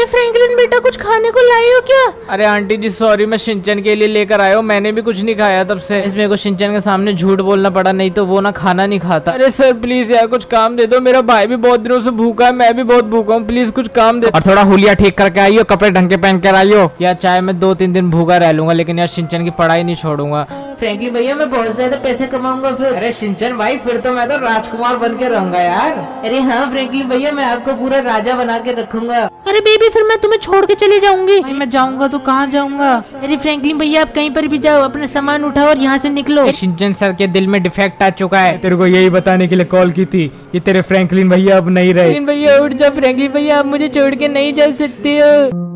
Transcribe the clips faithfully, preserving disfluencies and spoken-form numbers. मैंने। फ्रैंकलिन बेटा कुछ खाने को लाई हो क्या? अरे आंटी जी सॉरी, मैं शिनचैन के लिए लेकर आया हूँ, मैंने भी कुछ नहीं खाया तब से। इसमें को शिनचैन के सामने झूठ बोलना पड़ा, नहीं तो वो ना खाना नहीं खाता। अरे सर प्लीज यार कुछ काम दे दो, मेरा भाई भी बहुत दिनों से भूखा है, मैं भी बहुत भूखा हूँ, प्लीज कुछ काम दे। और थोड़ा हुलिया ठीक करके आइयो, कपड़े ढंग के पहन कर आइयो। यार चाहे मैं दो तीन दिन भूखा रह लूंगा लेकिन यार शिनचैन की पढ़ाई नहीं छोड़ूंगा। फ्रैंकलिन भैया मैं बहुत ज्यादा पैसे कमाऊंगा फिर। अरे शिनचैन भाई फिर तो मैं तो राजकुमार बन के रहूंगा यार। अरे हाँ फ्रैंकलिन भैया मैं आपको पूरा राजा बना के रखूंगा। अरे बेबी फिर मैं तुम्हें छोड़ के चली जाऊंगी। मैं जाऊंगा तो कहाँ जाऊंगा? अरे फ्रैंकलिन भैया आप कहीं पर भी जाओ, अपने सामान उठाओ और यहाँ से निकलो। शिनचैन सर के दिल में डिफेक्ट आ चुका है। तेरे को यही बताने के लिए कॉल की थी कि तेरे फ्रैंकलिन भैया अब नहीं रहे। फ्रैंकलिन भैया उठ जाओ, फ्रैंकलिन भैया आप मुझे छोड़ के नहीं जा सकते हो।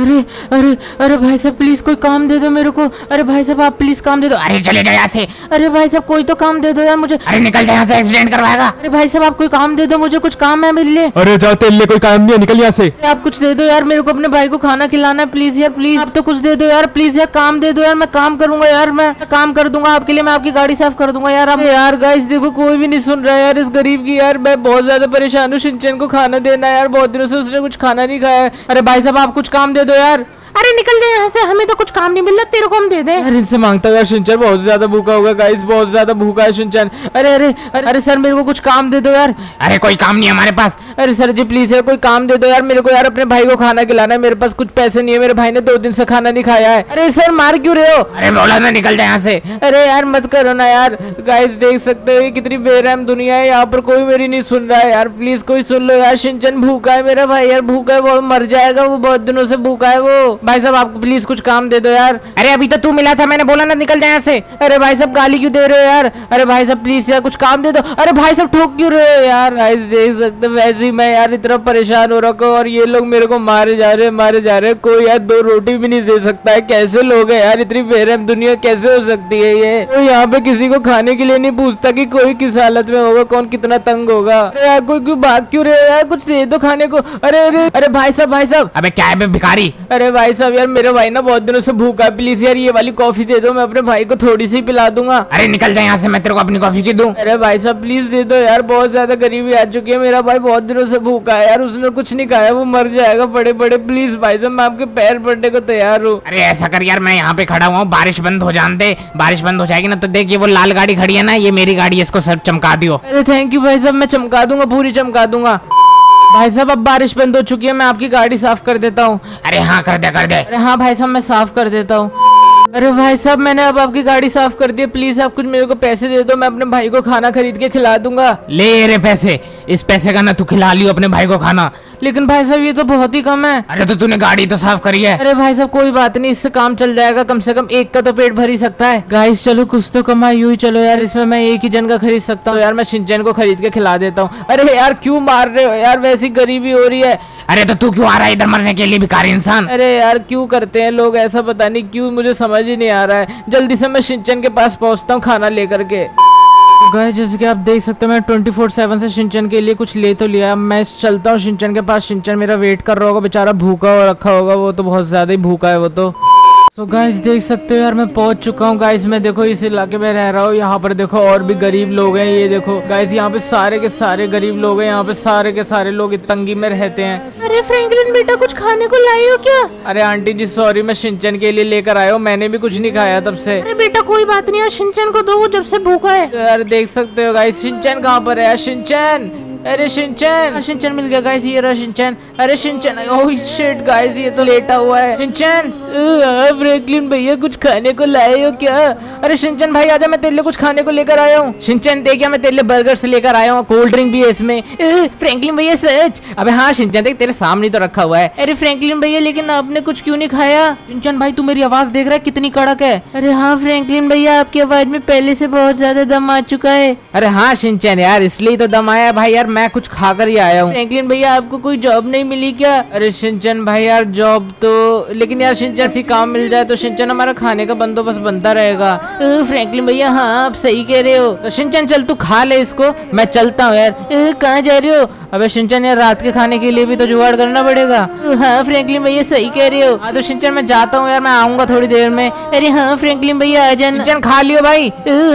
अरे अरे अरे भाई साहब प्लीज कोई काम दे दो मेरे को। अरे भाई साहब आप प्लीज काम दे दो। अरे चले जाओ यहाँ से। अरे भाई साहब कोई तो काम दे दो यार मुझे। अरे निकल जाओ यहाँ से, एक्सीडेंट करवाएगा। अरे भाई साहब आप कोई काम दे दो, मुझे कुछ काम है मेरे लिए। अरे जाओ तेरे लिए कोई काम नहीं है, निकल यहाँ से। आप कुछ दे दो यार मेरे को, अपने भाई को खाना खिलाना है प्लीज यार, प्लीज आप तो कुछ दे दो यार, प्लीज यार काम दे दो यार, मैं काम करूंगा यार, मैं काम कर दूंगा आपके लिए, मैं आपकी गाड़ी साफ कर दूंगा यार आप। यार गाइस देखो कोई भी नहीं सुन रहा यार इस गरीब की। यार मैं बहुत ज्यादा परेशान हूँ, शिनचैन को खाना देना यार, बहुत दिनों से उसने कुछ खाना नहीं खाया। अरे भाई साहब आप कुछ काम दे दो यार। अरे निकल जाए यहाँ से, हमें तो कुछ काम नहीं मिल रहा, तेरे को हम दे दे। अरे इनसे मांगता है यार, शिनचैन बहुत ज्यादा भूखा होगा गाइस, बहुत ज्यादा भूखा है शिनचैन। अरे अरे अरे सर मेरे को कुछ काम दे दो यार। अरे कोई काम नहीं है हमारे पास। अरे सर जी प्लीज यार कोई काम दे दो यार मेरे को यार, अपने भाई को खाना खिलाना है, मेरे पास कुछ पैसे नहीं है, मेरे भाई ने दो दिन से खाना नहीं खाया है। अरे सर मार क्यों रहे हो? अरे बोला ना निकल जाए यहाँ से। अरे यार मत करो ना यार। गाइस देख सकते हो कितनी बेरहम दुनिया है, यहाँ पर कोई मेरी नहीं सुन रहा है यार, प्लीज कोई सुन लो यार। शिनचैन भूखा है मेरा भाई यार, भूखा है वो, मर जाएगा वो, बहुत दिनों से भूखा है वो। भाई साहब आपको प्लीज कुछ काम दे दो यार। अरे अभी तो तू मिला था, मैंने बोला ना निकल जाए यहाँ से। अरे भाई साहब गाली क्यों दे रहे हो यार? अरे भाई साहब प्लीज यार कुछ काम दे दो। अरे भाई साहब ठोक क्यों रहे हो यार? गाइस देख सकते वैसे ही मैं यार इतना परेशान हो रखा हूं और ये लोग मेरे को मारे जा रहे मारे जा रहे कोई यार दो रोटी भी नहीं दे सकता है। कैसे लोग है यार, इतनी बेरहम दुनिया कैसे हो सकती है ये? तो यहाँ पे किसी को खाने के लिए नहीं पूछता कि कोई किस हालत में होगा, कौन कितना तंग होगा। अरे यार कोई क्यों भाग क्यों रहे यार, कुछ दे दो खाने को। अरे अरे अरे भाई साहब भाई साहब। अबे क्या है भिखारी? अरे भाई साहब यार मेरा भाई ना बहुत दिनों से भूखा है, प्लीज यार ये वाली कॉफी दे दो, मैं अपने भाई को थोड़ी सी पिला दूंगा। अरे निकल जाए यहाँ से, मैं तेरे को अपनी कॉफी की दूं। अरे भाई साहब प्लीज दे दो यार, बहुत ज्यादा गरीबी आ चुकी है, मेरा भाई बहुत दिनों से भूखा है यार, उसने कुछ नहीं खाया, वो मर जाएगा पड़े पड़े। प्लीज भाई साहब मैं आपके पैर पड़ने को तैयार हूँ। अरे ऐसा कर यार, मैं यहाँ पे खड़ा हुआ हूँ, बारिश बंद हो जान दे, बारिश बंद हो जाएगी ना तो देखिए वो लाल गाड़ी खड़ी है ना, ये मेरी गाड़ी है, इसको सब चमका दियो। अरे थैंक यू भाई साहब, मैं चमका दूंगा, पूरी चमका दूंगा। भाई साहब अब बारिश बंद हो चुकी है, मैं आपकी गाड़ी साफ कर देता हूँ। अरे हाँ कर दे कर दे। अरे हाँ भाई साहब मैं साफ कर देता हूँ। अरे भाई साहब मैंने अब आपकी गाड़ी साफ कर दी है, प्लीज आप कुछ मेरे को पैसे दे दो, मैं अपने भाई को खाना खरीद के खिला दूंगा। ले रे पैसे, इस पैसे का ना तू खिला लियो अपने भाई को खाना। लेकिन भाई साहब ये तो बहुत ही कम है। अरे तो तूने गाड़ी तो साफ करी है। अरे भाई साहब कोई बात नहीं, इससे काम चल जाएगा, कम से कम एक का तो पेट भर ही सकता है। गाइस चलो कुछ तो कमाई हुई, चलो यार इसमें मैं एक ही जन का खरीद सकता हूँ तो यार मैं शिनचैन को खरीद के खिला देता हूँ। अरे यार क्यों मार रहे हो यार, वैसी गरीबी हो रही है। अरे तो तू क्यों आ रहा है इधर मरने के लिए भिखारी इंसान? अरे यार क्यों करते हैं लोग ऐसा, पता नहीं क्यों, मुझे समझ ही नहीं आ रहा है। जल्दी से मैं शिनचैन के पास पहुँचता हूँ खाना लेकर के। गाइस जैसे कि आप देख सकते हो मैं ट्वेंटी फोर सेवन से शिनचैन के लिए कुछ ले तो लिया, मैं चलता हूँ शिनचैन के पास। शिनचैन मेरा वेट कर रहा होगा, बेचारा भूखा हो रखा होगा, वो तो बहुत ज्यादा ही भूखा है वो तो। तो so गाइस देख सकते हो यार मैं पहुंच चुका हूँ। गाइस मैं देखो इस इलाके में रह रहा हूँ, यहाँ पर देखो और भी गरीब लोग हैं, ये देखो गाइस यहाँ पे सारे के सारे गरीब लोग हैं, यहाँ पे सारे के सारे लोग तंगी में रहते हैं। अरे फ्रैंकलिन बेटा कुछ खाने को लाई हो क्या? अरे आंटी जी सॉरी, मैं शिनचैन के लिए लेकर आया हूँ, मैंने भी कुछ नहीं खाया तब से। अरे बेटा कोई बात नहीं यार, शिनचैन को दो, वो जब से भूखा है। यार देख सकते हो गाइस शिनचैन कहाँ पर है यार, शिनचैन। अरे शिनचैन शिनचैन मिल गया गाइस, ये रहा शिनचैन। अरे शिनचैन ओह शिट गाइस ये तो लेटा हुआ है। शिनचैन फ्रैंकलिन भैया कुछ खाने को लाए हो क्या? अरे शिनचैन भाई आजा, मैं तेरे लिए कुछ खाने को लेकर आया हूँ। शिनचैन देखिए मैं तेरे लिए बर्गर से लेकर आया हूँ, कोल्ड ड्रिंक भी है इसमें। फ्रैंकलिन भैया सच? अबे हाँ शिनचैन देख तेरे सामने तो रखा हुआ है। अरे फ्रैंकलिन भैया लेकिन आपने कुछ क्यों नहीं खाया? शिनचैन भाई तू मेरी आवाज देख रहा है कितनी कड़क है। अरे हाँ फ्रैंकलिन भैया आपकी आवाज में पहले से बहुत ज्यादा दम आ चुका है। अरे हाँ शिनचैन यार इसलिए तो दम आया भाई, यार मैं कुछ खाकर ही आया हूँ। फ्रैंकलिन भैया आपको कोई जॉब नहीं मिली क्या? अरे शिनचैन भाई यार जॉब तो, लेकिन यार शिनचैन से काम मिल जाए तो शिनचैन हमारा खाने का बंदोबस्त बनता रहेगा। फ्रैंकलिन भैया हाँ आप सही कह रहे हो। तो शिनचैन चल तू खा ले इसको, मैं चलता हूँ यार। कहाँ जा रहे हो? अबे शिनचैन यार रात के खाने के लिए भी तो जुगाड़ करना पड़ेगा। हाँ फ्रैंकलिन भैया सही कह रहे हो। हाँ तो शिनचैन मैं जाता हूँ यार, मैं आऊंगा थोड़ी देर में। अरे हाँ फ्रैंकलिन भैया आ जाना। शिनचैन खा लियो भाई।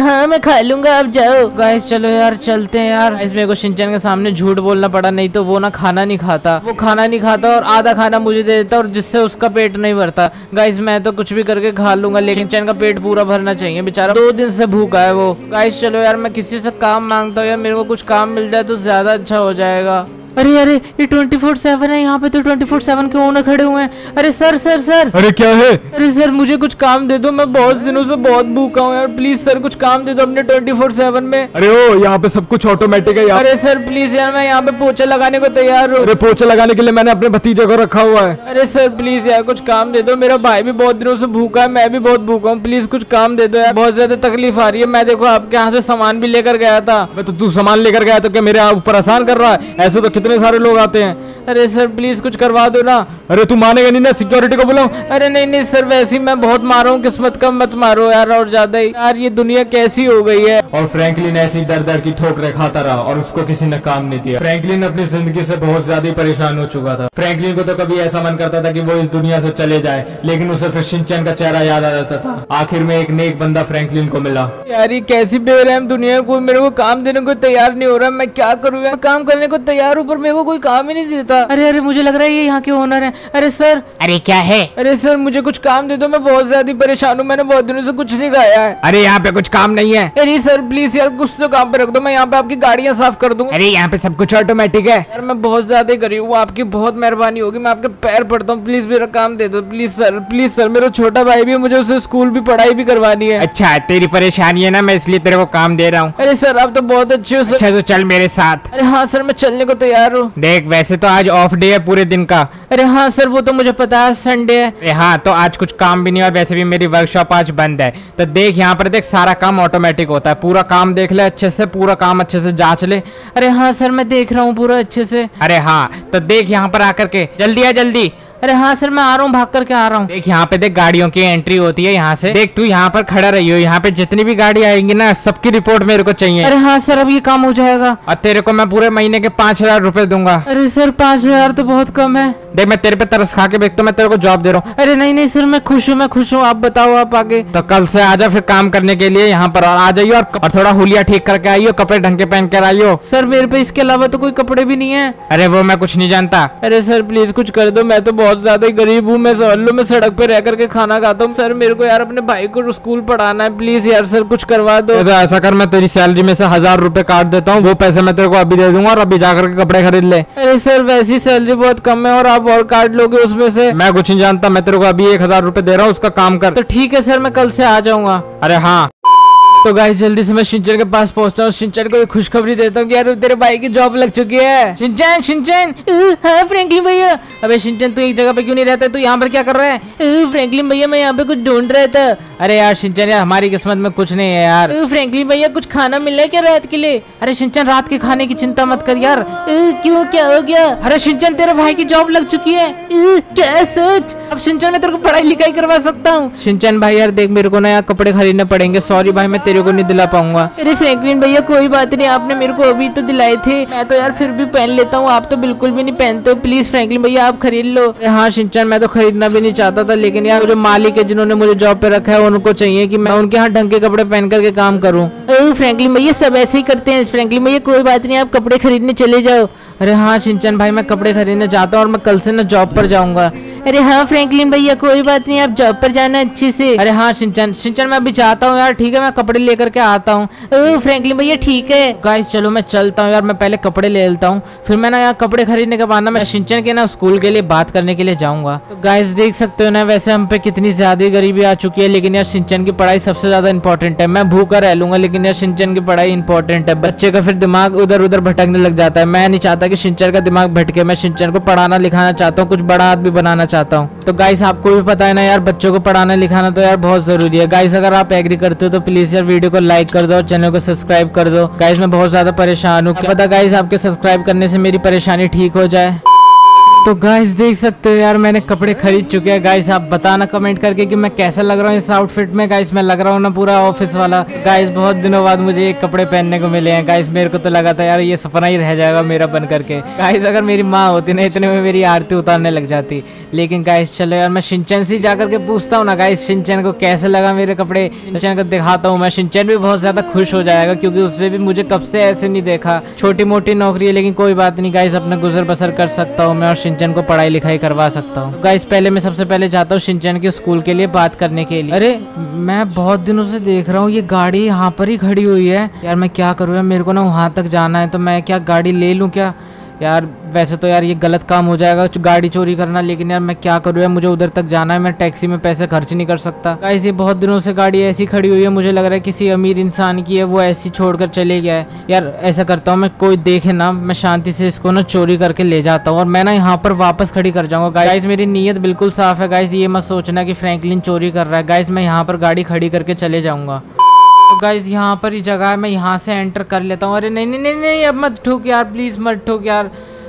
हाँ मैं खा लूंगा, आप जाओ। गाइस चलो यार चलते हैं यार, इसमें को शिनचैन के सामने झूठ बोलना पड़ा, नहीं तो वो ना खाना नहीं खाता, वो खाना नहीं खाता और आधा खाना मुझे दे देता और जिससे उसका पेट नहीं भरता। गाइस मैं तो कुछ भी करके खा लूंगा लेकिन शिनचैन का पेट पूरा भरना चाहिए, बेचारा दो दिन से भूखा है वो। गाइस चलो यार मैं किसी से काम मांगता हूँ यार, मेरे को कुछ काम मिल जाए तो ज्यादा अच्छा हो जाएगा। अरे अरे ये ट्वेंटी फोर सेवन है, यहाँ पे तो ट्वेंटी फोर सेवन के ओनर खड़े हुए हैं। अरे सर सर सर। अरे क्या है? अरे सर मुझे कुछ काम दे दो, मैं बहुत दिनों से बहुत भूखा हूँ यार, प्लीज सर कुछ काम दे दो अपने ट्वेंटी फोर सेवन में। अरे ओ यहाँ पे सब कुछ ऑटोमेटिक है यार। अरे सर प्लीज यार मैं यहाँ पे पोछा लगाने को तैयार हूँ। अरे पोछा लगाने के लिए मैंने अपने भतीजे को रखा हुआ है। अरे सर प्लीज यार कुछ काम दे दो, मेरा भाई भी बहुत दिनों से भूखा है, मैं भी बहुत भूखा हूँ, प्लीज कुछ काम दे दो यार, बहुत ज्यादा तकलीफ आ रही है। मैं देखो आपके यहाँ से सामान भी लेकर गया था। तो तू सामान लेकर गया तो क्या मेरे आप परेशान कर रहा है? ऐसे तो इतने सारे लोग आते हैं। अरे सर प्लीज कुछ करवा दो ना। अरे तू मानेगा नहीं ना, सिक्योरिटी को बुलाऊं? अरे नहीं नहीं सर, वैसे ही मैं बहुत मार रहा हूँ, किस्मत का मत मारो यार और ज्यादा ही। यार ये दुनिया कैसी हो गई है। और फ्रैंकलिन ऐसी डर डर की ठोकरें खाता रहा और उसको किसी ने काम नहीं दिया। फ्रैंकलिन अपनी जिंदगी से बहुत ज्यादा परेशान हो चुका था। फ्रैंकलिन को तो कभी ऐसा मन करता था कि वो इस दुनिया से चले जाए, लेकिन उसे फिर शिनचैन का चेहरा याद आ जाता था। आखिर में एक नेक बंदा फ्रैंकलिन को मिला। यार ये कैसी बेरहम दुनिया, कोई मेरे को काम देने को तैयार नहीं हो रहा, मैं क्या करूँ? काम करने को तैयार हूँ पर मेरे को कोई काम ही नहीं देता। अरे अरे मुझे लग रहा है ये यहाँ के ओनर हैं। अरे सर। अरे क्या है? अरे सर मुझे कुछ काम दे दो, मैं बहुत ज्यादा परेशान हूँ, मैंने बहुत दिनों से कुछ नहीं खाया है। अरे यहाँ पे कुछ काम नहीं है। अरे सर प्लीज यार कुछ तो काम पे रख दो, मैं यहाँ पे आपकी गाड़ियाँ साफ कर दूँ। अरे यहाँ पे सब कुछ ऑटोमेटिक है। यार मैं बहुत ज्यादा गरीब हूँ, आपकी बहुत मेहरबानी होगी, मैं आपके पैर पड़ता हूँ, प्लीज मेरा काम दे दो प्लीज सर, प्लीज सर। मेरा छोटा भाई भी, मुझे उसे स्कूल भी पढ़ाई भी करवानी है। अच्छा तेरी परेशानी है ना, मैं इसलिए तेरे को काम दे रहा हूँ। अरे सर आप तो बहुत अच्छे हो सर। अच्छा तो चल मेरे साथ। अरे हाँ सर मैं चलने को तैयार हूँ। देख वैसे तो आज ऑफ डे है पूरे दिन का। अरे हाँ सर वो तो मुझे पता है, संडे है। अरे हाँ तो आज कुछ काम भी नहीं और वैसे भी मेरी वर्कशॉप आज बंद है। तो देख यहाँ पर देख सारा काम ऑटोमेटिक होता है, पूरा काम देख ले अच्छे से, पूरा काम अच्छे से जांच ले। अरे हाँ सर मैं देख रहा हूँ पूरा अच्छे से। अरे हाँ तो देख यहाँ पर आकर के, जल्दी आ जल्दी। अरे हाँ सर मैं आ रहा हूँ, भाग करके आ रहा हूँ। देख यहाँ पे देख गाड़ियों की एंट्री होती है यहाँ से। देख तू यहाँ पर खड़ा रही हो, यहाँ पे जितनी भी गाड़ी आएंगी ना सबकी रिपोर्ट मेरे को चाहिए। अरे हाँ सर अब ये काम हो जाएगा। और तेरे को मैं पूरे महीने के पाँच हजार रूपए दूंगा। अरे सर पाँच हजार तो बहुत कम है। देख मैं तेरे पे तरस खा के देखता हूँ, मैं तेरे को जॉब दे रहा हूँ। अरे नहीं नहीं सर मैं खुश हूँ, मैं खुश हूँ, आप बताओ आप आगे। तो कल से आ जाओ फिर काम करने के लिए यहाँ पर, और आ जाइयो और थोड़ा हुलिया ठीक करके आइयो, कपड़े ढंग के पहन कर आइयो। सर मेरे पे इसके अलावा तो कोई कपड़े भी नहीं है। अरे वो मैं कुछ नहीं जानता। अरे सर प्लीज कुछ कर दो, मैं तो बहुत ज्यादा गरीब हूँ, मैं सवाल मैं सड़क पे रह करके खाना खाता हूँ। सर मेरे को यार अपने भाई को स्कूल पढ़ाना है, प्लीज यार सर कुछ करवा दो। तो ऐसा कर मैं तेरी सैलरी में से हजार रूपए काट देता हूँ, वो पैसे मैं तेरे को अभी दे दूंगा और अभी जाकर के कपड़े खरीद ले। अरे सर वैसी सैलरी बहुत कम है और आप और काट लोगे उसमें से। मैं कुछ नहीं जानता, मैं तेरे को अभी एक हजार रूपए दे रहा हूँ, उसका काम कर। तो ठीक है सर मैं कल से आ जाऊंगा। अरे हाँ तो गाइस जल्दी से मैं शिनचैन के पास पहुंचता हूँ, शिनचैन को खुशखबरी देता हूँ कि यार तेरे भाई की जॉब लग चुकी है। Shinchan Shinchan. हाँ फ्रैंकलिन भैया। अबे शिनचैन तू एक जगह पे क्यों नहीं रहता है, तू यहाँ पर क्या कर रहा है? फ्रैंकलिन भैया मैं यहाँ पे कुछ ढूंढ रहा था। अरे यार शिनचैन यार हमारी किस्मत में कुछ नहीं है यार। फ्रैंकलिन भैया कुछ खाना मिल रहा है क्या रात के लिए? अरे शिनचैन रात के खाने की चिंता मत कर यार। क्यों क्या हो गया? अरे शिनचैन तेरे भाई की जॉब लग चुकी है। क्या सच? अब शिनचैन मैं तेरे को पढ़ाई लिखाई करवा सकता हूँ। शिनचैन भाई यार देख मेरे को ना यार कपड़े खरीदने पड़ेंगे, सॉरी भाई मैं को नहीं दिला पाऊंगा। अरे फ्रैंकलिन भैया कोई बात नहीं, आपने मेरे को अभी तो दिलाए थे, मैं तो यार फिर भी पहन लेता हूँ, आप तो बिल्कुल भी नहीं पहनते हो, प्लीज फ्रैंकलिन भैया आप खरीद लो। हाँ शिनचैन मैं तो खरीदना भी नहीं चाहता था, लेकिन यार जो मालिक है जिन्होंने मुझे जॉब पे रखा है उनको चाहिए कि मैं उनके यहाँ ढंग के कपड़े पहन करके काम करूँ। फ्रैंकलिन भैया सब ऐसे ही करते हैं। फ्रैंकलिन भैया कोई बात नहीं, आप कपड़े खरीदने चले जाओ। अरे हाँ शिनचैन भाई मैं कपड़े खरीदना चाहता हूँ और मैं कल से ना जॉब पर जाऊँगा। अरे हाँ फ्रैंकलिन भैया कोई बात नहीं, आप जॉब पर जाना अच्छे से। अरे हाँ शिनचैन शिनचैन मैं अभी जाता हूँ यार, ठीक है मैं कपड़े लेकर के आता हूँ। ओह फ्रैंकलिन भैया ठीक है। गाइस चलो मैं चलता हूँ यार, मैं पहले कपड़े ले लेता हूँ, फिर मैं ना यार कपड़े खरीदने के बाद ना मैं शिनचैन के ना स्कूल के लिए बात करने के लिए जाऊँगा। तो गाइस देख सकते हो ना वैसे हम पे कितनी ज्यादा गरीबी आ चुकी है, लेकिन यार शिनचैन की पढ़ाई सबसे ज्यादा इंपॉर्टेंट है। मैं भूखा रह लूंगा लेकिन यार शिनचैन की पढ़ाई इंपॉर्टेंट है। बच्चे का फिर दिमाग उधर उधर भटकने लग जाता है, मैं नहीं चाहता कि शिनचैन का दिमाग भटके, मैं शिनचैन को पढ़ाना लिखाना चाहता हूँ, कुछ बड़ा आदमी बनाना चाहता हूँ। तो गाइस आपको भी पता है ना यार बच्चों को पढ़ाना लिखाना तो यार बहुत जरूरी है। गाइस अगर आप एग्री करते हो तो प्लीज यार वीडियो को लाइक कर दो और चैनल को सब्सक्राइब कर दो। गाइस मैं बहुत ज्यादा परेशान हूँ, क्या पता गाइस आपके सब्सक्राइब करने से मेरी परेशानी ठीक हो जाए। तो गाइस देख सकते हो यार मैंने कपड़े खरीद चुके हैं। गाइस आप बताना कमेंट करके कि मैं कैसा लग रहा हूँ इस आउटफिट में। गाइस मैं लग रहा हूँ ना पूरा ऑफिस वाला। गाइस बहुत दिनों बाद मुझे ये कपड़े पहनने को मिले हैं। गाइस मेरे को तो लगा था यार ये सपना ही रह जाएगा मेरा बन करके। गाइस अगर मेरी माँ होती ना इतने में मेरी आरती उतारने लग जाती। लेकिन गाइस चलो यार मैं शिनचैन से जा करके पूछता हूँ ना गाइस शिनचैन को कैसे लगा मेरे कपड़े। शिनचैन को दिखाता हूँ मैं, शिनचैन भी बहुत ज़्यादा खुश हो जाएगा क्योंकि उसने भी मुझे कब से ऐसे नहीं देखा। छोटी मोटी नौकरी है लेकिन कोई बात नहीं गाइस, अपना गुजर बसर कर सकता हूँ मैं और शिनचैन को पढ़ाई लिखाई करवा सकता हूँ। गाइस पहले मैं सबसे पहले जाता हूँ शिनचैन के स्कूल के लिए बात करने के लिए। अरे मैं बहुत दिनों से देख रहा हूँ ये गाड़ी यहाँ पर ही खड़ी हुई है। यार मैं क्या करूँ यार, मेरे को ना वहाँ तक जाना है तो मैं क्या गाड़ी ले लूँ क्या? यार वैसे तो यार ये गलत काम हो जाएगा गाड़ी चोरी करना, लेकिन यार मैं क्या करूँ यार मुझे उधर तक जाना है, मैं टैक्सी में पैसे खर्च नहीं कर सकता। गाइस ये बहुत दिनों से गाड़ी ऐसी खड़ी हुई है, मुझे लग रहा है किसी अमीर इंसान की है, वो ऐसी छोड़कर चले गया है। यार ऐसा करता हूँ मैं कोई देखे ना, मैं शांति से इसको ना चोरी करके ले जाता हूँ और मैं ना यहाँ पर वापस खड़ी कर जाऊँगा। गाइस मेरी नीयत बिल्कुल साफ है। गाइस ये मत सोचना कि फ्रैंकलिन चोरी कर रहा है। गाइस मैं यहाँ पर गाड़ी खड़ी करके चले जाऊँगा। तो गाइस यहाँ पर ही जगह है, मैं यहाँ से एंटर कर लेता हूँ। अरे नहीं नहीं नहीं नहीं अब मत ठोक यार, प्लीज़ मत ठोक यार।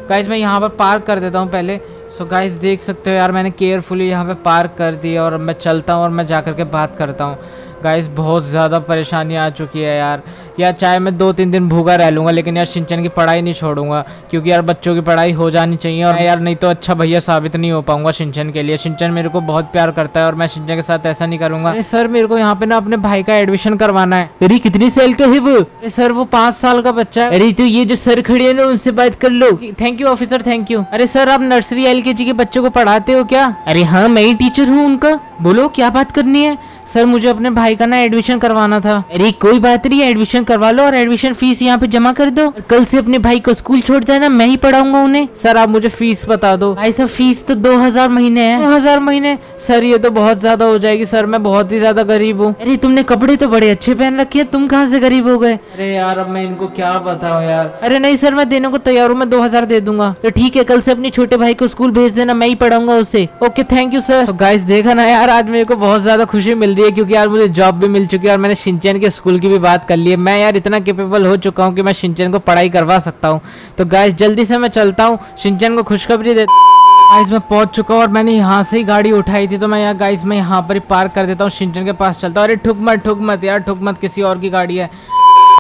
गाइस मैं यहाँ पर पार्क कर देता हूँ पहले। सो गाइस देख सकते हो यार मैंने केयरफुली यहाँ पे पार्क कर दिया और मैं चलता हूँ और मैं जा कर के बात करता हूँ। गाइस बहुत ज़्यादा परेशानी आ चुकी है यार। यार चाहे मैं दो तीन दिन भूखा रह लूँगा लेकिन यार शिनचैन की पढ़ाई नहीं छोड़ूंगा क्योंकि यार बच्चों की पढ़ाई हो जानी चाहिए और यार नहीं तो अच्छा भैया साबित नहीं हो पाऊंगा शिनचैन के लिए। शिनचैन मेरे को बहुत प्यार करता है और मैं शिनचैन के साथ ऐसा नहीं करूँगा। सर मेरे को यहाँ पे ना अपने भाई का एडमिशन करवाना है। अरे कितनी साल का है वो? सर वो पाँच साल का बच्चा है। अरे तो ये जो सर खड़े है ना उनसे बात कर लो। Thank you officer, thank you. अरे सर आप नर्सरी एल के जी के बच्चों को पढ़ाते हो क्या? अरे हाँ मैं ही टीचर हूँ उनका। बोलो क्या बात करनी है? सर मुझे अपने भाई का ना एडमिशन करवाना था। अरे कोई बात नहीं, एडमिशन करवा लो और एडमिशन फीस यहाँ पे जमा कर दो। कल से अपने भाई को स्कूल छोड़ जाना, मैं ही पढ़ाऊंगा उन्हें। सर आप मुझे फीस बता दो। भाई साहब फीस तो दो हजार महीने है। दो हजार महीने? सर ये तो बहुत ज्यादा हो जाएगी सर, मैं बहुत ही ज्यादा गरीब हूँ। अरे तुमने कपड़े तो बड़े अच्छे पहन रखे हैं, तुम कहाँ से गरीब हो गए? अरे यार अब मैं इनको क्या बताऊँ यार। अरे नहीं सर मैं देने को तैयार हूँ, मैं दो हजार दे दूंगा। तो ठीक है कल से अपने छोटे भाई को स्कूल भेज देना, मैं ही पढ़ाऊंगा उसे। Okay thank you sir. Guys देखा ना यार आज मेरे को बहुत ज्यादा खुशी मिल रही है क्योंकि यार मुझे जॉब भी मिल चुकी है और मैंने शिनचैन के स्कूल की भी बात कर ली है। मैं यार इतना कैपेबल हो चुका हूँ कि मैं शिनचैन को पढ़ाई करवा सकता हूँ। तो गाइस जल्दी से मैं चलता हूँ, शिनचैन को खुशखबरी देता हूँ। गाइस मैं पहुंच चुका हूँ और मैंने यहाँ से ही गाड़ी उठाई थी तो मैं यार गाइस मैं यहाँ पर ही पार्क कर देता हूँ, शिनचैन के पास चलता हूँ। अरे ठुक मत ठुक मत यार ठुक मत, किसी और की गाड़ी है।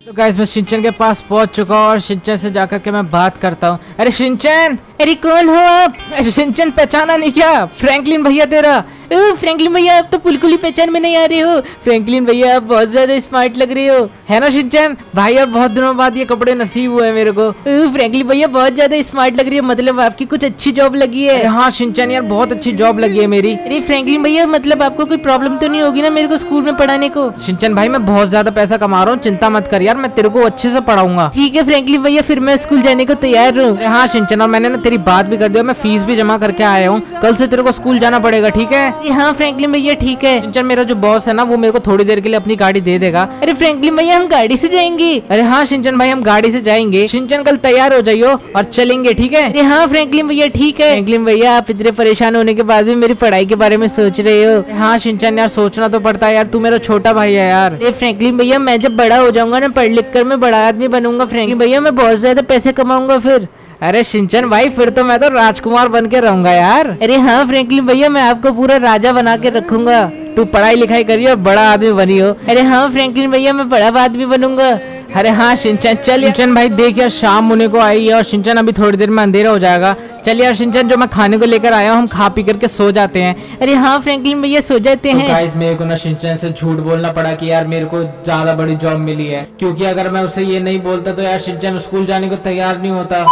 तो गाइस मैं शिनचैन के पास पहुंच चुका हूँ और शिनचैन से जाकर के मैं बात करता हूँ। अरे शिनचैन, अरे कौन हो आप? शिनचैन पहचाना नहीं क्या? फ्रैंकलिन भैया तेरा। ओ फ्रैंकलिन भैया आप तो बिल्कुल ही पहचान में नहीं आ रहे हो। फ्रैंकलिन भैया आप बहुत ज्यादा स्मार्ट लग रहे हो, है ना शिनचैन भाई? आप बहुत दिनों बाद ये कपड़े नसीब हुए मेरे को। ओ फ्रैंकलिन भैया बहुत ज्यादा स्मार्ट लग रही है, मतलब आपकी कुछ अच्छी जॉब लगी है? हाँ शिनचैन यार बहुत अच्छी जॉब लगी है मेरी। अरे फ्रैंकलिन भैया मतलब आपको कोई प्रॉब्लम तो नहीं होगी ना मेरे को स्कूल में पढ़ाने को? शिनचैन भाई मैं बहुत ज्यादा पैसा कमा रहा हूँ, चिंता मत कर यार, मैं तेरे को अच्छे से पढ़ाऊंगा। ठीक है फ्रैंकलिन भैया फिर मैं स्कूल जाने को तैयार हूँ। हाँ शिनचैन और मैंने ना तेरी बात भी कर दी, मैं फीस भी जमा करके आया हूँ, कल से तेरे को स्कूल जाना पड़ेगा ठीक है? हाँ फ्रैंकलिन भैया ठीक है। शिनचैन मेरा जो बॉस है ना वो मेरे को थोड़ी देर के लिए अपनी गाड़ी दे देगा। अरे फ्रैंकलिन भैया हम गाड़ी से जाएंगे? अरे हाँ शिनचैन भाई हम गाड़ी से जाएंगे। शिनचैन कल तैयार हो जाइयो और चलेंगे ठीक है? अरे हाँ फ्रैंकलिन भैया ठीक है। फ्रैंकलिन भैया आप इतने परेशान होने के बाद भी मेरी पढ़ाई के बारे में सोच रहे हो? हाँ शिनचैन यार सोचना तो पड़ता है यार, तू मेरा छोटा भाई है यार। अरे फ्रैंकलिन भैया मैं जब बड़ा हो जाऊंगा ना पढ़ लिख कर मैं बड़ा आदमी बनूंगा। फ्रैंकलिन भैया मैं बहुत ज्यादा पैसे कमाऊंगा फिर। अरे शिनचैन भाई फिर तो मैं तो राजकुमार बन के रहूंगा यार। अरे हाँ फ्रैंकलिन भैया मैं आपको पूरा राजा बना के रखूंगा, तू पढ़ाई लिखाई करियो और बड़ा आदमी बनियो। अरे हाँ फ्रैंकलिन भैया मैं बड़ा आदमी बनूंगा। अरे हाँ शिनचैन चल। शिनचैन भाई देख यार शाम होने को आई है और शिनचैन अभी थोड़ी देर में अंधेरा हो जाएगा। चलिए यार शिनचैन जो मैं खाने को लेकर आया हूँ हम खा पी करके सो जाते हैं। अरे हाँ फ्रैंकलिन भैया सो जाते हैं। तो गाइस मेरे को ना शिनचैन से झूठ बोलना पड़ा कि यार मेरे को ज्यादा बड़ी जॉब मिली है क्योंकि अगर मैं उसे ये नहीं बोलता तो यार शिनचैन स्कूल जाने को तैयार नहीं होता।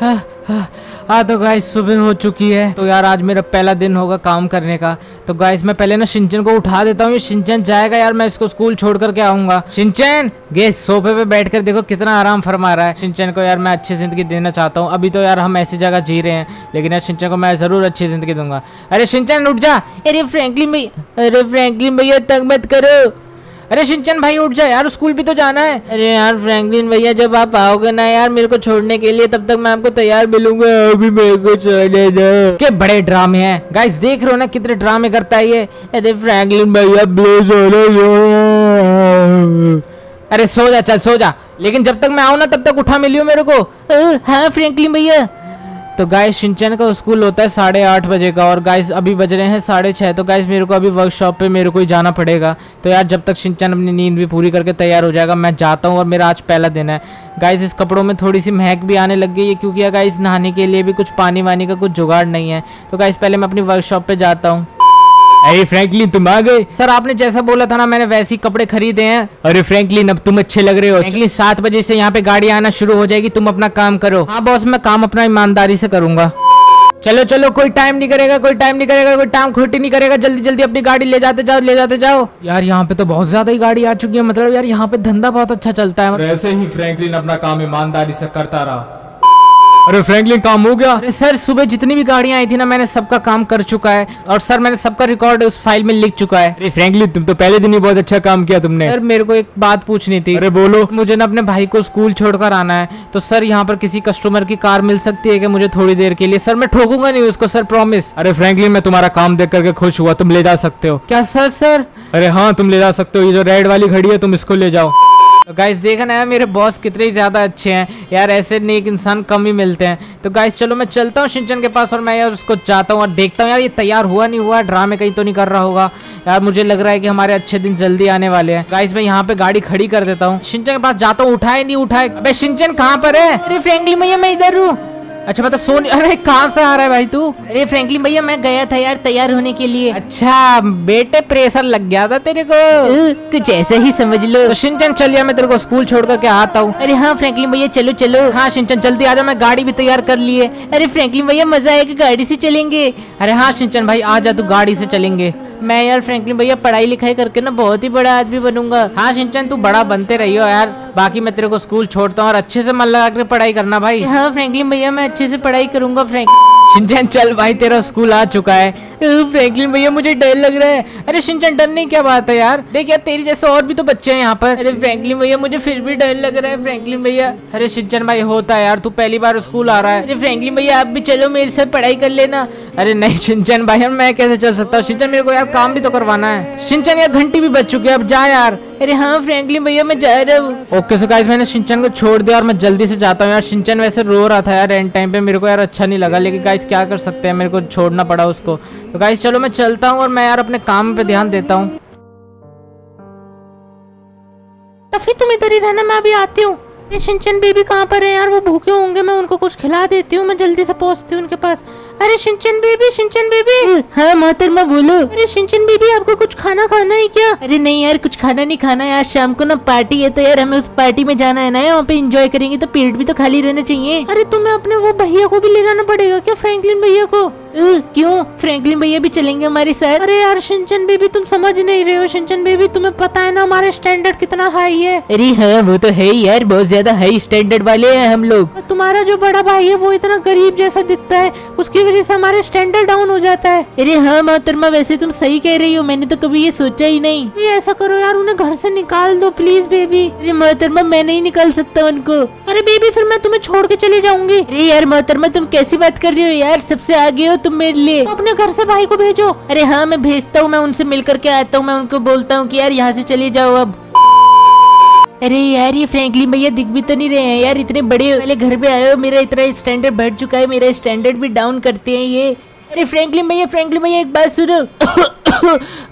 हाँ हाँ हाँ तो गाइस सुबह हो चुकी है तो यार आज मेरा पहला दिन होगा काम करने का। तो गाइस मैं पहले ना शिनचैन को उठा देता हूँ, ये शिनचैन जाएगा यार मैं इसको स्कूल छोड़ करके आऊंगा। शिनचैन गैस सोफे पे बैठकर देखो कितना आराम फरमा रहा है। शिनचैन को यार मैं अच्छी जिंदगी देना चाहता हूँ, अभी तो यार हम ऐसी जगह जी रहे हैं लेकिन यार शिनचैन को मैं जरूर अच्छी जिंदगी दूंगा। अरे शिनचैन उठ जा। अरे फ्रैंकलिन भैया, अरे फ्रैंकलिन भैया तंग मत करो। अरे शिनचैन भाई उठ जा यार, स्कूल भी तो जाना है। अरे यार फ्रैंकलिन भैया जब आप आओगे ना यार मेरे को छोड़ने के लिए तब तक मैं आपको तैयार मिलूंगा, अभी मेरे को छोड़ने दो। इसके बड़े ड्रामे हैं गाइस, देख रहे हो ना कितने ड्रामे करता है ये। अरे फ्रैंकलिन भैया प्लीज होने दो। अरे सो जा, चल सो जा, लेकिन जब तक मैं आऊँ ना तब तक उठा मिलियो मेरे को। हाँ फ्रैंकलिन भैया। तो गाइस शिनचैन का स्कूल होता है साढ़े आठ बजे का और गाइस अभी बज रहे हैं साढ़े छः। तो गाइस मेरे को अभी वर्कशॉप पे मेरे को ही जाना पड़ेगा। तो यार जब तक शिनचैन अपनी नींद भी पूरी करके तैयार हो जाएगा मैं जाता हूँ। और मेरा आज पहला दिन है गाइस। इस कपड़ों में थोड़ी सी महक भी आने लग गई है क्योंकि गाइस नहाने के लिए भी कुछ पानी वानी का कुछ जुगाड़ नहीं है। तो गाइस पहले मैं अपनी वर्कशॉप पर जाता हूँ। अरे फ्रैंकलिन तुम आ गए? सर आपने जैसा बोला था ना मैंने वैसे ही कपड़े खरीदे हैं। अरे फ्रैंकलिन अब तुम अच्छे लग रहे हो। फ्रैंकलिन सात बजे से यहाँ पे गाड़ी आना शुरू हो जाएगी, तुम अपना काम करो। हाँ बॉस मैं काम अपना ईमानदारी से करूंगा। चलो चलो कोई टाइम नहीं करेगा, कोई टाइम नहीं करेगा, कोई टाइम खोटी नहीं करेगा। जल्दी जल्दी अपनी गाड़ी ले जाते जाओ, ले जाते जाओ। यार यहाँ पे तो बहुत ज्यादा ही गाड़ी आ चुकी है, मतलब यार यहाँ पे धंधा बहुत अच्छा चलता है। वैसे ही फ्रैंकलिन अपना काम ईमानदारी से करता रहा। अरे फ्रैंकलिन काम हो गया? अरे सर सुबह जितनी भी गाड़ियाँ आई थी ना मैंने सबका काम कर चुका है और सर मैंने सबका रिकॉर्ड उस फाइल में लिख चुका है। अरे फ्रैंकलिन तुम तो पहले दिन ही बहुत अच्छा काम किया तुमने। सर मेरे को एक बात पूछनी थी। अरे बोलो। मुझे ना अपने भाई को स्कूल छोड़कर आना है, तो सर यहाँ पर किसी कस्टमर की कार मिल सकती है क्या मुझे थोड़ी देर के लिए? सर मैं ठोकूंगा नहीं उसको सर, प्रॉमिस। अरे फ्रैंकलिन मैं तुम्हारा काम देख करके खुश हुआ, तुम ले जा सकते हो क्या सर? सर अरे हाँ तुम ले जा सकते हो, ये जो रेड वाली घड़ी है तुम इसको ले जाओ। तो गाइस देखना है मेरे बॉस कितने ज़्यादा अच्छे हैं यार, ऐसे नेक इंसान कम ही मिलते हैं। तो गाइस चलो मैं चलता हूँ शिनचैन के पास और मैं यार उसको जाता हूँ और देखता हूँ यार ये तैयार हुआ नहीं हुआ, ड्रामे कहीं तो नहीं कर रहा होगा। यार मुझे लग रहा है कि हमारे अच्छे दिन जल्दी आने वाले हैं। गाइस मैं यहाँ पे गाड़ी खड़ी कर देता हूँ, शिनचैन के पास जाता हूँ। उठाए नहीं उठाए। अबे शिनचैन कहाँ पर है? अरे फ्रैंकलिन भैया मैं इधर हूँ। अच्छा मतलब सोनी, अरे कहाँ से आ रहा है भाई तू? अरे फ्रैंकलिन भैया मैं गया था यार तैयार होने के लिए। अच्छा बेटे प्रेशर लग गया था तेरे को, कुछ ऐसे ही समझ लो। तो शिनचैन चल यार मैं तेरे को स्कूल छोड़ करके आता हूँ। अरे हाँ फ्रैंकलिन भैया चलो चलो। हाँ शिनचैन जल्दी आ जाओ, मैं गाड़ी भी तैयार कर लिए। अरे फ्रैंकलिन भैया मजा आएगा गाड़ी से चलेंगे। अरे हाँ शिनचैन भाई आ जा तू, गाड़ी से चलेंगे। मैं यार फ्रैंकलिन भैया पढ़ाई लिखाई करके ना बहुत ही बड़ा आदमी बनूंगा। हाँ शिनचैन तू बड़ा बनते रहियो यार। बाकी मैं तेरे को स्कूल छोड़ता हूँ और अच्छे से मन लगा कर पढ़ाई करना भाई। हाँ फ्रैंकलिन भैया मैं अच्छे से पढ़ाई करूंगा। फ्रैंक शिनचैन चल भाई तेरा स्कूल आ चुका है। फ्रैंकलिन भैया मुझे डर लग रहा है। अरे शिनचैन डर नहीं, क्या बात है यार, देख यार तेरी जैसे और भी तो बच्चे हैं यहाँ पर। अरे फ्रैंकलिन भैया मुझे फिर भी डर लग रहा है फ्रैंकलिन भैया। अरे शिनचैन भाई होता है यार, तू पहली बार स्कूल आ रहा है। अरे फ्रैंकलिन भैया आप भी चलो मेरे साथ पढ़ाई कर लेना। अरे नहीं शिनचैन भाई मैं कैसे चल सकता हूँ, शिनचैन मेरे को यार काम भी तो करवाना है। शिनचैन यार घंटी भी बज चुकी है, अब जा यार। अरे हाँ फ्रैंकलिन भैया मैं जा रहा हूँ। ओके सो गाइस मैंने शिनचैन को छोड़ दिया और मैं जल्दी से जाता हूँ यार। शिनचैन वैसे रो रहा था यार एंड टाइम पे, मेरे को यार अच्छा नहीं लगा, लेकिन गाइस क्या कर सकते हैं, मेरे को छोड़ना पड़ा उसको। तो गाइस चलो मैं चलता हूँ और मैं यार अपने काम पे ध्यान देता हूँ। तो फिर तुम इधर ही रहना, मैं अभी आती हूँ। ये शिनचैन बेबी कहाँ पर है यार? वो भूखे होंगे, मैं उनको कुछ खिला देती हूँ। मैं जल्दी से पहुँचती हूँ उनके पास। अरे शिनचैन बेबी, शिनचैन बेबी। हाँ मोहतरमा बोलो। अरे शिनचैन बेबी आपको कुछ खाना खाना है क्या? अरे नहीं यार कुछ खाना नहीं खाना है, आज शाम को ना पार्टी है तो यार हमें उस पार्टी में जाना है ना, वहाँ पे एंजॉय करेंगे तो पेट भी तो खाली रहना चाहिए। अरे तुम्हें अपने वो भैया को भी ले जाना पड़ेगा क्या, फ्रैंकलिन भैया को? क्यों, फ्रैंकलिन भैया भी चलेंगे हमारे साथ? अरे यार शिनचैन बेबी तुम समझ नहीं रहे हो। शिनचैन बेबी तुम्हें पता है ना हमारा स्टैंडर्ड कितना हाई है। अरे हाँ वो तो है ही यार, बहुत ज्यादा हाई स्टैंडर्ड वाले हैं हम लोग। तुम्हारा जो बड़ा भाई है वो इतना गरीब जैसा दिखता है, उसकी वजह से हमारा स्टैंडर्ड डाउन हो जाता है। अरे हाँ मोहतरमा वैसे तुम सही कह रही हो, मैंने तो कभी ये सोचा ही नहीं। अरे ऐसा करो यार उन्हें घर से निकाल दो प्लीज बेबी। अरे मोहतरमा मैं नहीं निकाल सकता उनको। अरे बेबी फिर मैं तुम्हें छोड़ के चली जाऊंगी। अरे यार मोहतरमा तुम कैसी बात कर रही हो यार, सबसे आगे हो तुम मेरे लिए। तो अपने घर से भाई को भेजो। अरे हाँ मैं भेजता हूँ, मैं उनसे मिल करके आता हूँ, मैं उनको बोलता हूँ कि यार यहाँ से चले जाओ अब। अरे यार ये फ्रैंकलिन भैया दिख भी तो नहीं रहे हैं यार, इतने बड़े वाले घर में आए हो, मेरा इतना स्टैंडर्ड बढ़ चुका है, मेरा स्टैंडर्ड भी डाउन करते हैं ये। अरे फ्रैंकलिन भैया, फ्रैंकलिन भैया एक बात सुनो।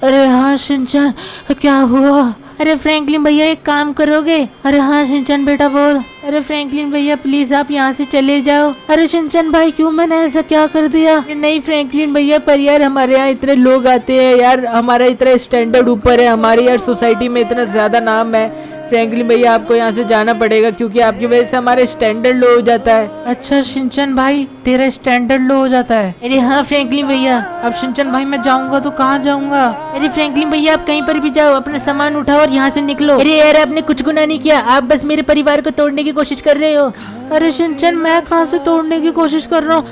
अरे हाँ शिनचैन क्या हुआ? अरे फ्रैंकलिन भैया एक काम करोगे? अरे हाँ शिनचैन बेटा बोल। अरे फ्रैंकलिन भैया प्लीज आप यहाँ से चले जाओ। अरे शिनचैन भाई क्यों, मैंने ऐसा क्या कर दिया? नहीं फ्रैंकलिन भैया पर यार हमारे यहाँ इतने लोग आते हैं यार, हमारा इतना स्टैंडर्ड ऊपर है, हमारी यार सोसाइटी में इतना ज्यादा नाम है। फ्रैंकलिन भैया आपको यहाँ से जाना पड़ेगा क्योंकि आपकी वजह से हमारे स्टैंडर्ड लो हो जाता है। अच्छा शिनचैन भाई तेरा स्टैंडर्ड लो हो जाता है? अरे हाँ फ्रैंकलिन भैया। अब शिनचैन भाई मैं जाऊँगा तो कहाँ जाऊँगा? अरे फ्रैंकलिन भैया आप कहीं पर भी जाओ, अपने सामान उठाओ और यहाँ से निकलो। अरे यार आपने कुछ गुनाह नहीं किया, आप बस मेरे परिवार को तोड़ने की कोशिश कर रहे हो। अरे शिनचैन मैं कहाँ से तोड़ने की कोशिश कर रहा हूँ?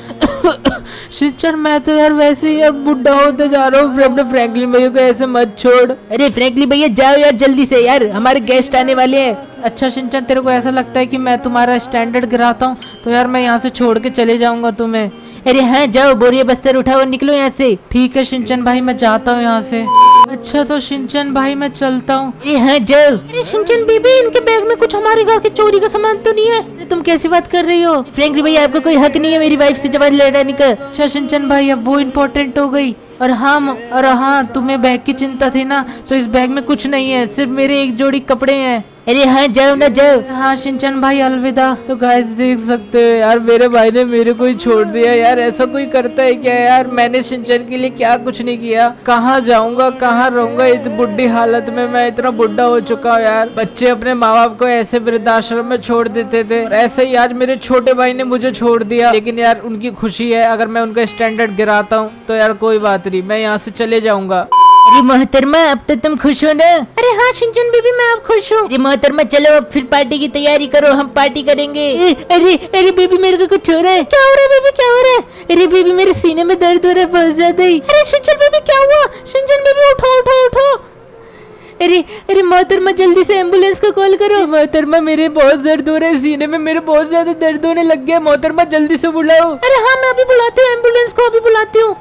शिनचैन मैं तो यार वैसे ही यार बुढ़ा होते जा रहा हूँ, फिर अपने फ्रैंकलिन भैया को ऐसे मत छोड़। अरे फ्रैंकलिन भैया जाओ यार जल्दी से यार, हमारे गेस्ट आने वाले हैं। अच्छा शिनचैन तेरे को ऐसा लगता है कि मैं तुम्हारा स्टैंडर्ड गिराता हूँ तो यार मैं यहाँ से छोड़ के चले जाऊँगा तुम्हें। अरे हाँ जाओ, बोरिया बस्तर उठाओ और निकलो यहाँ से। ठीक है शिनचैन भाई मैं जाता हूँ यहाँ से। अच्छा तो शिनचैन भाई मैं चलता हूँ। अरे हाँ जाओ। अरे शिनचैन बेबी इनके बैग में कुछ हमारे घर के चोरी का सामान तो नहीं है? तुम कैसी बात कर रही हो? फ्रैंकलिन भाई आपको कोई हक नहीं है मेरी वाइफ से जवान लड़ाने का। अच्छा शिनचैन भाई अब वो इम्पोर्टेंट हो गई। और हाँ और हाँ तुम्हें बैग की चिंता थी ना, तो इस बैग में कुछ नहीं है, सिर्फ मेरे एक जोड़ी कपड़े हैं। अरे हाँ जाओ ना जाओ। हाँ शिनचैन भाई अलविदा। तो गाइस देख सकते हो यार मेरे भाई ने मेरे को ही छोड़ दिया यार, ऐसा कोई करता है क्या यार? मैंने शिनचैन के लिए क्या कुछ नहीं किया। कहाँ जाऊंगा कहाँ रहूंगा इतनी बुढ़ी हालत में, मैं इतना बुढ़ा हो चुका हूँ यार। बच्चे अपने माँ बाप को ऐसे वृद्धाश्रम में छोड़ देते थे, ऐसे ही आज मेरे छोटे भाई ने मुझे छोड़ दिया। लेकिन यार उनकी खुशी है, अगर मैं उनका स्टैंडर्ड गिराता हूँ तो यार कोई बात नहीं, मैं यहाँ से चले जाऊंगा। अरे मोहतरमा अब तो तुम खुश हो ना? अरे हाँ शिनचैन बीबी मैं अब खुश हूँ। अरे मोहतरमा चलो अब फिर पार्टी की तैयारी करो, हम पार्टी करेंगे। ए, अरे अरे बीबी मेरे को कुछ हो रहा है। क्या हो रहा है बीबी, क्या हो रहा है? अरे बीबी मेरे सीने में दर्द हो रहा है बहुत ज्यादा ही। अरे शिनचैन बीबी क्या हुआ? शिनचैन बीबी उठो उठो उठो। अरे अरे मोहतरमा जल्दी से एम्बुलेंस को कॉल करो। मोहतरमा मेरे बहुत दर्द हो रहा है, सीने में मेरे बहुत ज्यादा दर्द होने लग गया। मोहतरमा जल्दी से बुलाओ। अरे हाँ मैं अभी बुलाती हूँ एम्बुलेंस को, अभी बुलाती हूँ।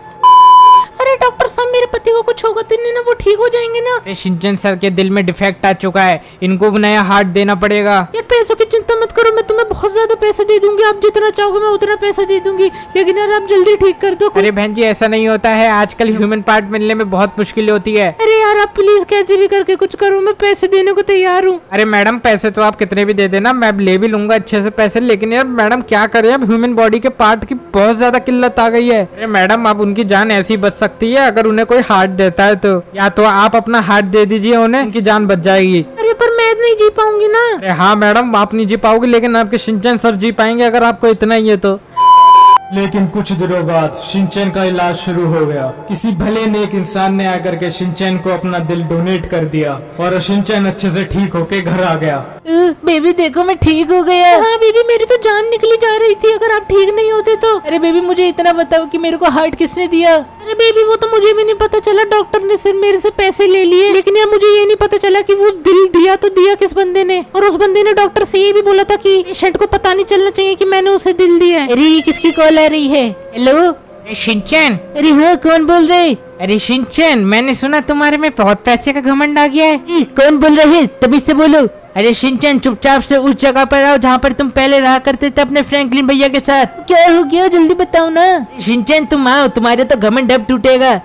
अरे डॉक्टर साहब मेरे पति को कुछ होगा तो नहीं ना, वो ठीक हो जाएंगे ना? शिनचैन सर के दिल में डिफेक्ट आ चुका है, इनको नया हार्ट देना पड़ेगा। यार पैसों की चिंता मत करो, मैं तुम्हें बहुत ज्यादा पैसे दे दूंगी, आप जितना चाहोगे मैं उतना पैसा दे दूंगी, लेकिन यार आप जल्दी ठीक कर दो। अरे बहन जी ऐसा नहीं होता है, आजकल ह्यूमन पार्ट मिलने में बहुत मुश्किल होती है। अरे यार आप प्लीज कैसे भी करके कुछ करो, मैं पैसे देने को तैयार हूँ। अरे मैडम पैसे तो आप कितने भी दे देना, मैं ले भी लूंगा अच्छे से पैसे, लेकिन यार मैडम क्या करे, अब ह्यूमन बॉडी के पार्ट की बहुत ज्यादा किल्लत आ गई है। अरे मैडम आप उनकी जान ऐसी बच सकती है अगर उन्हें कोई हार्ट देता है तो, या तो आप अपना हार्ट दे दीजिए उन्हें, उनकी जान बच जाएगी। अरे पर मैं नहीं जी पाऊंगी ना। अरे हाँ मैडम आप नहीं जी पाओगे, लेकिन आपके शिनचैन सर जी पाएंगे अगर आपको इतना ही है तो। लेकिन कुछ दिनों बाद शिनचैन का इलाज शुरू हो गया। किसी भले नेक इंसान ने आकर के शिनचैन को अपना दिल डोनेट कर दिया और शिनचैन अच्छे से ठीक होके घर आ गया। बेबी देखो मैं ठीक हो गया। हाँ बेबी मेरी तो जान निकली जा रही थी अगर आप ठीक नहीं होते तो। अरे बेबी मुझे इतना बताओ कि मेरे को हार्ट किसने दिया? अरे बेबी वो तो मुझे भी नहीं पता चला, डॉक्टर ने सिर्फ मेरे से पैसे ले लिए, लेकिन यार मुझे ये नहीं पता चला कि वो दिल दिया तो दिया किस बंदे ने। और उस बंदे ने डॉक्टर से ये भी बोला था कि पेशेंट को पता नहीं चलना चाहिए कि मैंने उसे दिल दिया है। अरे किसकी कॉल आ रही है? Hello Shinchan. अरे हाँ कौन बोल रहे? अरे शिनचैन मैंने सुना तुम्हारे में बहुत पैसे का घमंड आ गया है। कौन बोल रहे हैं तभी से बोलो। अरे शिनचैन चुपचाप से उस जगह पर आओ जहाँ पर तुम पहले रहा करते थे अपने फ्रैंकलिन भैया के साथ। क्या हो गया जल्दी बताओ ना। शिनचैन तुम आओ, तुम्हारे तो घमंड अब टूटेगा।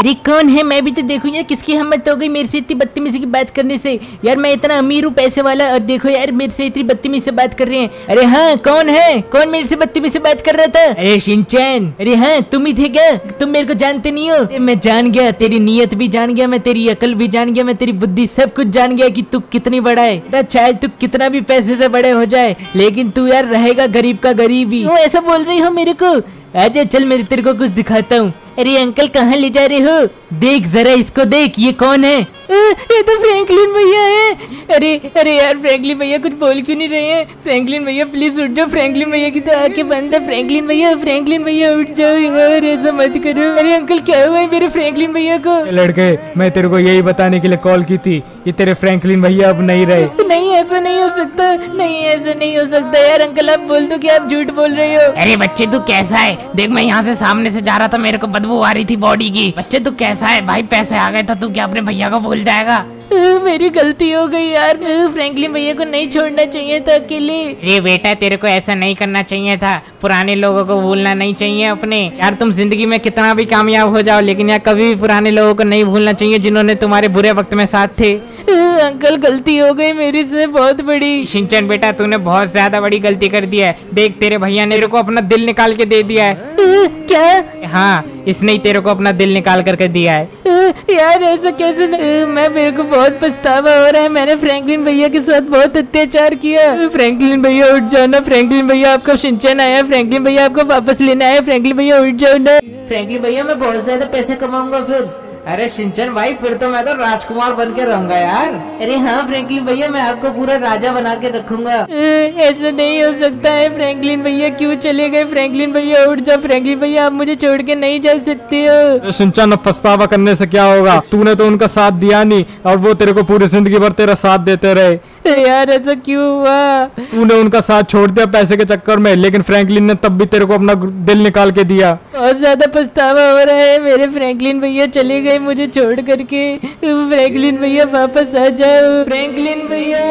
अरे कौन है मैं भी तो देखूँ यार, किसकी हिम्मत हो गई मेरे से इतनी बदतमीजी की बात करने से। यार मैं इतना अमीर हूँ पैसे वाला और देखो यार मेरे से इतनी बदतमीजी से बात कर रहे हैं। अरे हाँ कौन है, कौन मेरे से बदतमीजी से बात कर रहा था? अरे शिनचैन। अरे हाँ तुम ही थे क्या? तुम मेरे को जानते नहीं हो। मैं जान गया, तेरी नीयत भी जान गया मैं, तेरी अकल भी जान गया मैं, तेरी बुद्धि सब कुछ जान गया की तू कितनी बड़ा है। चाहे तू कितना भी पैसे से बड़े हो जाए लेकिन तू यार रहेगा गरीब का गरीब ही। वो ऐसा बोल रही हो मेरे को? आजा चल मैं तेरे को कुछ दिखाता हूँ। अरे अंकल कहाँ ले जा रहे हो? देख जरा इसको देख, ये कौन है? आ, ये तो फ्रैंकलिन भैया है। अरे अरे यार फ्रैंकलिन भैया कुछ बोल क्यों नहीं रहे हैं? फ्रैंकलिन भैया प्लीज उठ जाओ, फ्रैंकलिन भैया की तो आंखें बंद है। फ्रैंकलिन भैया फ्रैंकलिन भैया उठ जाओ यार, ऐसा मत करो। अरे अंकल क्या हुआ है मेरे फ्रैंकलिन भैया को? लड़के मैं तेरे को यही बताने के लिए कॉल की थी कि तेरे फ्रैंकलिन भैया अब नहीं रहे। नहीं ऐसा नहीं हो सकता, नहीं ऐसा नहीं हो सकता यार। अंकल आप बोल दो कि आप झूठ बोल रहे हो। अरे बच्चे तू कैसा है? देख मैं यहाँ से सामने से जा रहा था, मेरे को बदबू आ रही थी बॉडी की। बच्चे तू कैसा है भाई? पैसे आ गए तो तू क्या अपने भैया को भूल जाएगा? मेरी गलती हो गई यार, फ्रैंकलिन भैया को नहीं छोड़ना चाहिए था अकेले। अरे बेटा तेरे को ऐसा नहीं करना चाहिए था, पुराने लोगों को भूलना नहीं चाहिए अपने। यार तुम जिंदगी में कितना भी कामयाब हो जाओ लेकिन यार कभी भी पुराने लोगों को नहीं भूलना चाहिए जिन्होंने तुम्हारे बुरे वक्त में साथ थे। अंकल गलती हो गई मेरी से बहुत बड़ी। शिनचैन बेटा तूने बहुत ज्यादा बड़ी गलती कर दी है, देख तेरे भैया ने तेरे को अपना दिल निकाल के दे दिया है। क्या? हाँ इसने ही तेरे को अपना दिल निकाल करके दिया है। यार ऐसा कैसे? मैं मेरे को बहुत पछतावा हो रहा है, मैंने फ्रैंकलिन भैया के साथ बहुत अत्याचार किया। फ्रैंकलिन भैया उठ जाओ ना, फ्रैंकलिन भैया आपका शिनचैन आया, फ्रैंकलिन भैया आपको वापस लेना है, फ्रैंकलिन भैया उठ जाओ ना। फ्रैंकलिन भैया मैं बहुत ज्यादा पैसे कमाऊंगा फिर। अरे शिनचैन भाई फिर तो मैं तो राजकुमार बन के रहूंगा यार। अरे हाँ फ्रैंकलिन भैया मैं आपको पूरा राजा बना के रखूंगा। ऐसा नहीं हो सकता है फ्रैंकलिन भैया, क्यों चले गए? फ्रैंकलिन भैया उठ जाओ, फ्रैंकलिन भैया आप मुझे छोड़ के नहीं जा सकते हो। शिनचैन अब पछतावा करने से क्या होगा, तूने तो उनका साथ दिया नहीं और वो तेरे को पूरी जिंदगी भर तेरा साथ देते रहे। यार ऐसा क्यों हुआ? तूने उनका साथ छोड़ दिया पैसे के चक्कर में, लेकिन फ्रैंकलिन ने तब भी तेरे को अपना दिल निकाल के दिया। बहुत ज्यादा पछतावा हो रहा है, मेरे फ्रैंकलिन भैया चले गए मुझे छोड़ करके। फ्रैंकलिन भैया वापस आ जाओ, फ्रैंकलिन भैया।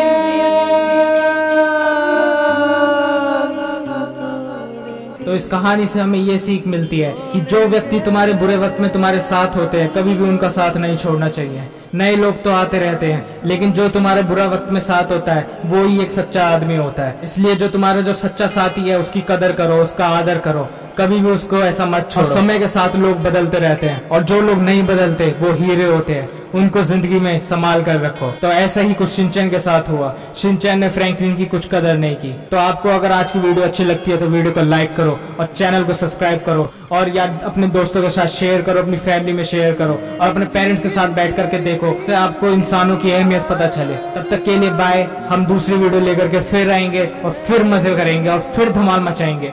तो इस कहानी से हमें ये सीख मिलती है कि जो व्यक्ति तुम्हारे बुरे वक्त में तुम्हारे साथ होते हैं कभी भी उनका साथ नहीं छोड़ना चाहिए। नए लोग तो आते रहते हैं, लेकिन जो तुम्हारे बुरा वक्त में साथ होता है वो ही एक सच्चा आदमी होता है। इसलिए जो तुम्हारा जो सच्चा साथी है उसकी कदर करो, उसका आदर करो, कभी भी उसको ऐसा मत छोड़ो। समय के साथ लोग बदलते रहते हैं और जो लोग नहीं बदलते वो हीरे होते हैं, उनको जिंदगी में संभाल कर रखो। तो ऐसा ही कुछ शिनचैन के साथ हुआ। शिनचैन ने फ्रैंकलिन की कुछ कदर नहीं की। तो आपको अगर आज की वीडियो अच्छी लगती है तो वीडियो को लाइक करो और चैनल को सब्सक्राइब करो, और या अपने दोस्तों के साथ शेयर करो, अपनी फैमिली में शेयर करो और अपने पेरेंट्स के साथ बैठ करके देखो, इससे आपको इंसानों की अहमियत पता चले। तब तक के लिए बाय। हम दूसरी वीडियो लेकर के फिर आएंगे और फिर मजे करेंगे और फिर धमाल मचाएंगे।